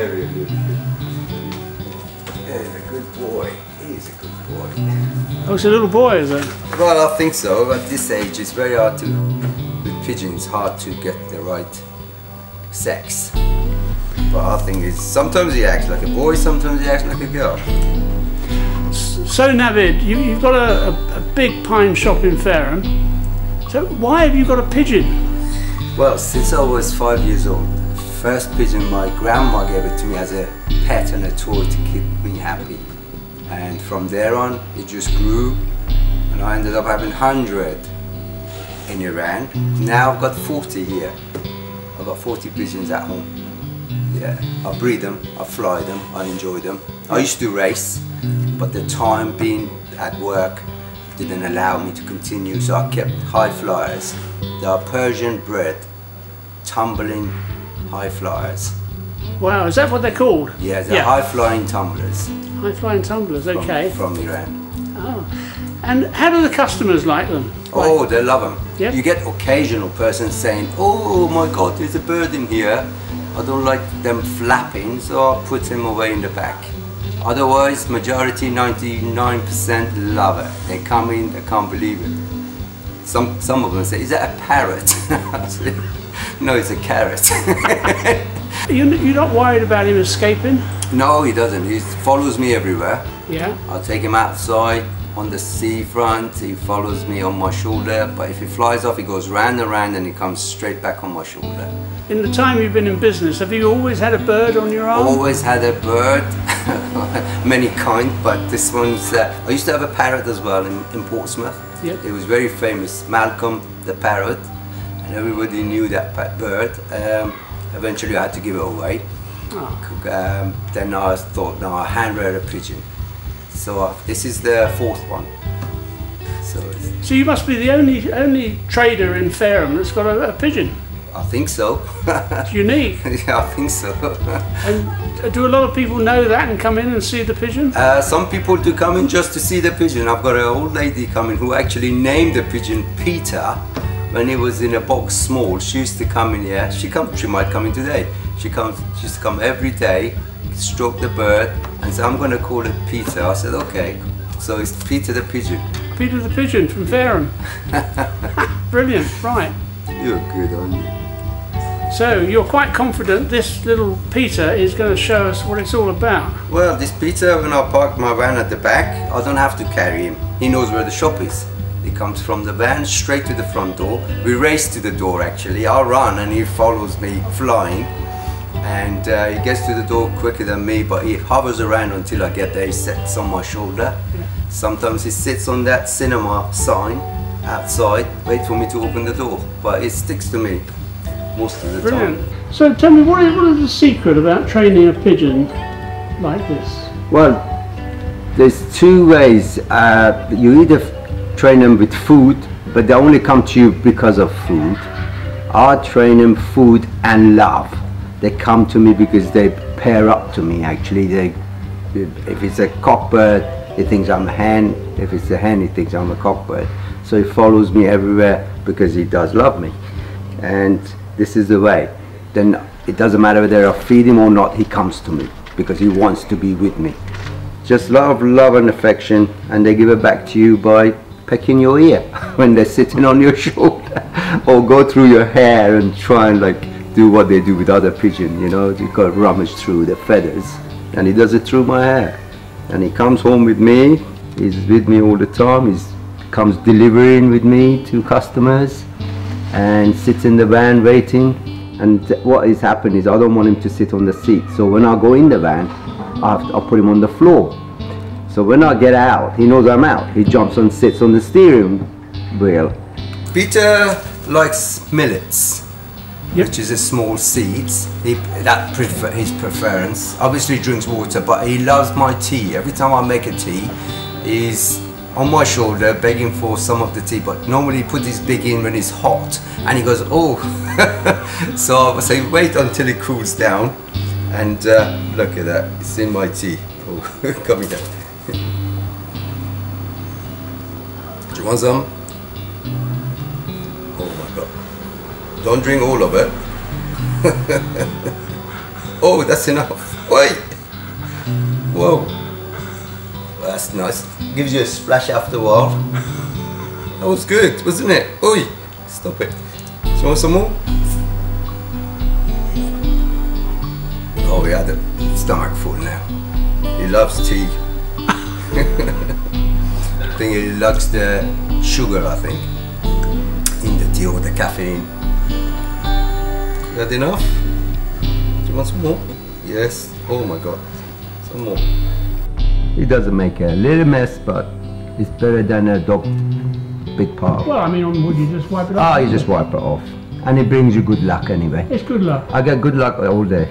Very little bit. He's a good boy. He's a good boy. Oh, it's a little boy, is it? Well, I think so. At this age, it's very hard to, with pigeons, hard to get the right sex. But I think it's, sometimes he acts like a boy, sometimes he acts like a girl. So, Navid, you've got a big pine shop in Fareham. So, why have you got a pigeon? Well, since I was 5 years old, the first pigeon my grandma gave it to me as a pet and a toy to keep me happy. And from there on, it just grew, and I ended up having 100 in Iran. Now I've got 40 here. I've got 40 pigeons at home. Yeah, I breed them, I fly them, I enjoy them. I used to race, but the time being at work didn't allow me to continue, so I kept high flyers. They are Persian bred, tumbling high flyers. Wow, is that what they're called? Yeah, they're High Flying Tumblers. High Flying Tumblers, okay. From Iran. Oh, and how do the customers like them? Oh, they love them. Yep. You get occasional persons saying, oh my God, there's a bird in here. I don't like them flapping, so I put them away in the back. Otherwise, majority, 99% love it. They come in, they can't believe it. Some of them say, is that a parrot? Say, no, it's a carrot. You're not worried about him escaping? No, he doesn't. He follows me everywhere. Yeah. I take him outside on the seafront. He follows me on my shoulder, but if he flies off, he goes round and round and he comes straight back on my shoulder. In the time you've been in business, have you always had a bird on your arm? Always had a bird, many kind, but this one's... I used to have a parrot as well in Portsmouth. Yep. It was very famous, Malcolm the Parrot, and everybody knew that bird. Eventually I had to give it away. Oh. Then I thought, no, I hand-reared a pigeon. So this is the fourth one. So you must be the only trader in Fareham that's got a pigeon. I think so. It's unique. Yeah, I think so. And do a lot of people know that and come in and see the pigeon? Some people do come in just to see the pigeon. I've got an old lady coming who actually named the pigeon Peter when he was in a box small. She used to come in here. She might come in today. She used to come every day, stroke the bird, and so I'm going to call it Peter. I said, okay. So it's Peter the Pigeon. Peter the Pigeon from Fareham. Brilliant, right. You're good, aren't you? So you're quite confident this little Peter is going to show us what it's all about? Well, this Peter, when I park my van at the back, I don't have to carry him. He knows where the shop is. He comes from the van straight to the front door. We race to the door, actually. I run and he follows me flying. And he gets to the door quicker than me, but he hovers around until I get there. He sits on my shoulder. Yeah. Sometimes he sits on that cinema sign outside, wait for me to open the door, but it sticks to me most of the time. So tell me, what is the secret about training a pigeon like this? Well, there's two ways. You either train them with food, but they only come to you because of food. I train them food and love. They come to me because they pair up to me, actually. If it's a cockbird, he thinks I'm a hen. If it's a hen, he thinks I'm a cockbird. So he follows me everywhere because he does love me. And this is the way. Then it doesn't matter whether I feed him or not, he comes to me because he wants to be with me. Just love and affection, and they give it back to you by pecking your ear when they're sitting on your shoulder, or go through your hair and try and like do what they do with other pigeons, you know, they go rummage through the feathers, and he does it through my hair. And he comes home with me, he's with me all the time, he comes delivering with me to customers, and sits in the van waiting. And what has happened is I don't want him to sit on the seat, so when I go in the van, I'll put him on the floor. So when I get out, he knows I'm out, he jumps and sits on the steering wheel. Peter likes millets. Yep. Which is a small seeds. His preference. Obviously he drinks water, but he loves my tea. Every time I make a tea, he's on my shoulder begging for some of the tea, but normally he puts his beak in when it's hot, and he goes, oh. So I say, wait until it cools down, and look at that, it's in my tea. Oh, coming down. Do you want some? Don't drink all of it. Oh, that's enough. Wait. Whoa. That's nice. Gives you a splash after a while. That was good, wasn't it? Oi. Stop it. Do you want some more? Oh, we had a stomach full now. He loves tea. I think he likes the sugar, I think, in the tea or the caffeine. That enough? Do you want some more? Yes. Oh my god. Some more. It doesn't make a little mess, but it's better than a dog big pile. Well, I mean, on wood you just wipe it off. Oh, you just wipe it off. And it brings you good luck anyway. It's good luck. I get good luck all day.